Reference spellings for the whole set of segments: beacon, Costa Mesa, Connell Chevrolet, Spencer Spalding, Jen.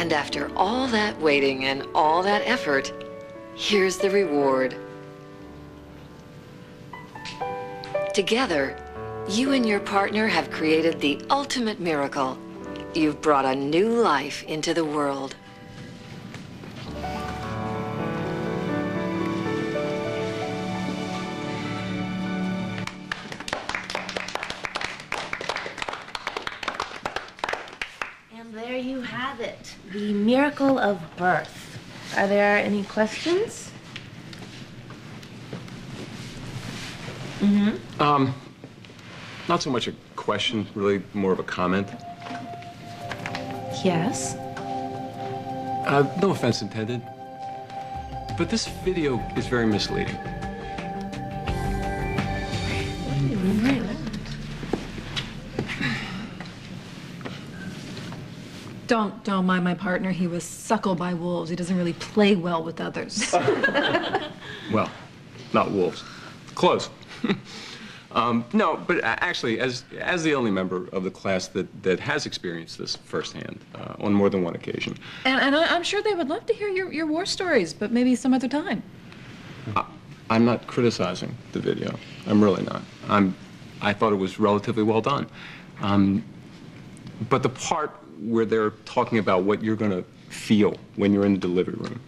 And after all that waiting and all that effort, here's the reward. Together, you and your partner have created the ultimate miracle. You've brought a new life into the world. It, the miracle of birth. Are there any questions? Mm-hmm. Not so much a question, really more of a comment. Yes? No offense intended, but this video is very misleading. Don't mind my partner. He was suckled by wolves. He doesn't really play well with others. Well, not wolves. Close. No, but actually, as the only member of the class that has experienced this firsthand on more than one occasion. And I'm sure they would love to hear your war stories, but maybe some other time. I'm not criticizing the video. I'm really not. I thought it was relatively well done. But the part where they're talking about what you're going to feel when you're in the delivery room.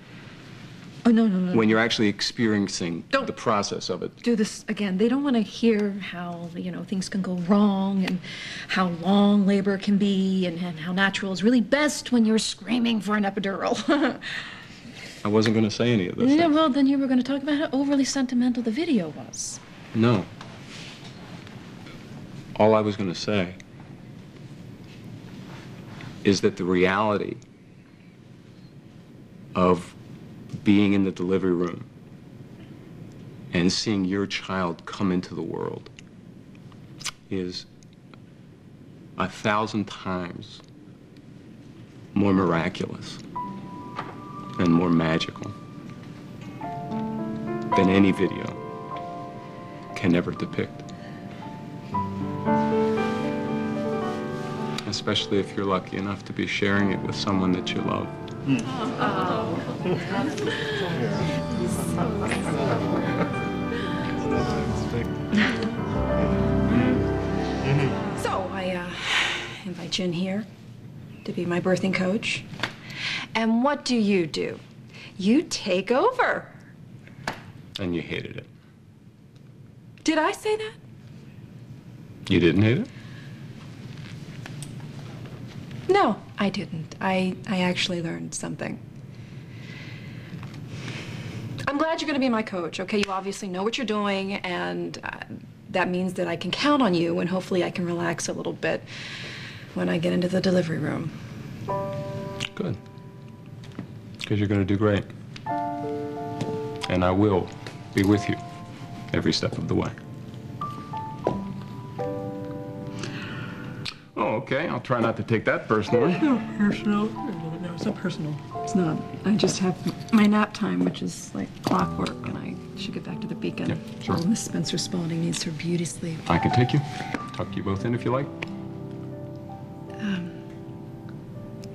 Oh, no. When you're actually experiencing the process of it. Do this again. They don't want to hear how, things can go wrong and how long labor can be and how natural is really best when you're screaming for an epidural. I wasn't going to say any of this. Yeah, well, then you were going to talk about how overly sentimental the video was. No. All I was going to say is that the reality of being in the delivery room and seeing your child come into the world is 1,000 times more miraculous and more magical than any video can ever depict. Especially if you're lucky enough to be sharing it with someone that you love. Oh. So I invite Jen here to be my birthing coach. And what do? You take over. And you hated it. Did I say that? You didn't hate it? No, I didn't. I actually learned something. I'm glad you're going to be my coach, okay? You obviously know what you're doing, and that means that I can count on you, and hopefully I can relax a little bit when I get into the delivery room. Good. Because you're going to do great. And I will be with you every step of the way. Okay, I'll try not to take that personally. No, personal. No, it's not personal. It's not. I just have my nap time, which is like clockwork, and I should get back to the beacon. Yeah, sure. Oh, Miss Spencer Spalding needs her beauty sleep. I can take you. Tuck you both in if you like.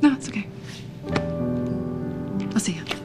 No, it's okay. I'll see you.